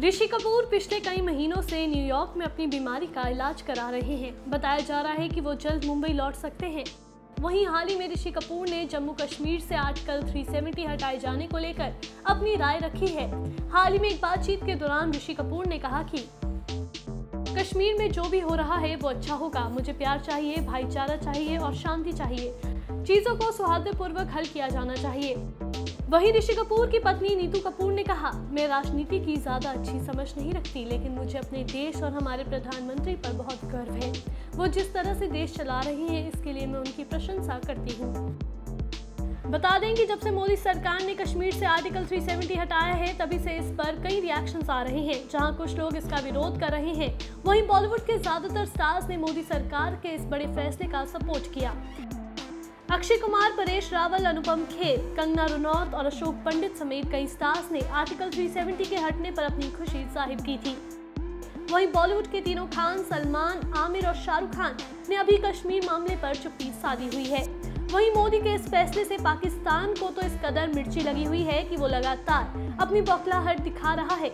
ऋषि कपूर पिछले कई महीनों से न्यूयॉर्क में अपनी बीमारी का इलाज करा रहे हैं। बताया जा रहा है कि वो जल्द मुंबई लौट सकते हैं। वहीं हाल ही में ऋषि कपूर ने जम्मू कश्मीर से आर्टिकल 370 हटाए जाने को लेकर अपनी राय रखी है। हाल ही में एक बातचीत के दौरान ऋषि कपूर ने कहा कि कश्मीर में जो भी हो रहा है वो अच्छा होगा। मुझे प्यार चाहिए, भाईचारा चाहिए और शांति चाहिए। चीजों को सौहार्दपूर्वक हल किया जाना चाहिए। वहीं ऋषि कपूर की पत्नी नीतू कपूर ने कहा, मैं राजनीति की ज्यादा अच्छी समझ नहीं रखती, लेकिन मुझे अपने देश और हमारे प्रधानमंत्री पर बहुत गर्व है। वो जिस तरह से देश चला रहे हैं, इसके लिए मैं उनकी प्रशंसा करती हूँ। बता दें कि जब से मोदी सरकार ने कश्मीर से आर्टिकल 370 हटाया है, तभी से इस पर कई रिएक्शंस आ रहे हैं। जहां कुछ लोग इसका विरोध कर रहे हैं, वहीं बॉलीवुड के ज्यादातर स्टार्स ने मोदी सरकार के इस बड़े फैसले का सपोर्ट किया। अक्षय कुमार, परेश रावल, अनुपम खेर, कंगना रनौत और अशोक पंडित समेत कई स्टार्स ने आर्टिकल 370 के हटने पर अपनी खुशी जाहिर की थी। वहीं बॉलीवुड के तीनों खान, सलमान, आमिर और शाहरुख खान ने अभी कश्मीर मामले पर चुप्पी साधी हुई है। वहीं मोदी के इस फैसले से पाकिस्तान को तो इस कदर मिर्ची लगी हुई है कि वो लगातार अपनी बौखलाहट दिखा रहा है।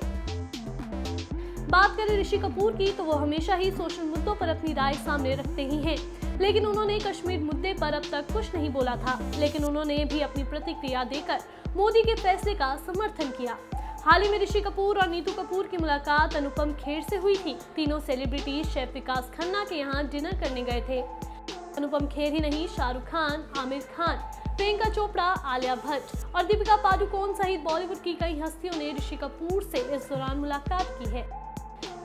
बात करें ऋषि कपूर की, तो वो हमेशा ही सोशल मुद्दों पर अपनी राय सामने रखते ही हैं, लेकिन उन्होंने कश्मीर मुद्दे पर अब तक कुछ नहीं बोला था। लेकिन उन्होंने भी अपनी प्रतिक्रिया देकर मोदी के फैसले का समर्थन किया। हाल ही में ऋषि कपूर और नीतू कपूर की मुलाकात अनुपम खेर से हुई थी। तीनों सेलिब्रिटीज शेफ विकास खन्ना के यहाँ डिनर करने गए थे। अनुपम खेर ही नहीं, शाहरुख खान, आमिर खान, प्रियंका चोपड़ा, आलिया भट्ट और दीपिका पादुकोण सहित बॉलीवुड की कई हस्तियों ने ऋषि कपूर से इस दौरान मुलाकात की है।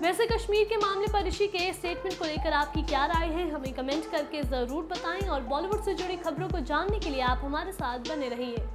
वैसे कश्मीर के मामले पर ऋषि के स्टेटमेंट को लेकर आपकी क्या राय है, हमें कमेंट करके जरूर बताएं और बॉलीवुड से जुड़ी खबरों को जानने के लिए आप हमारे साथ बने रहिए।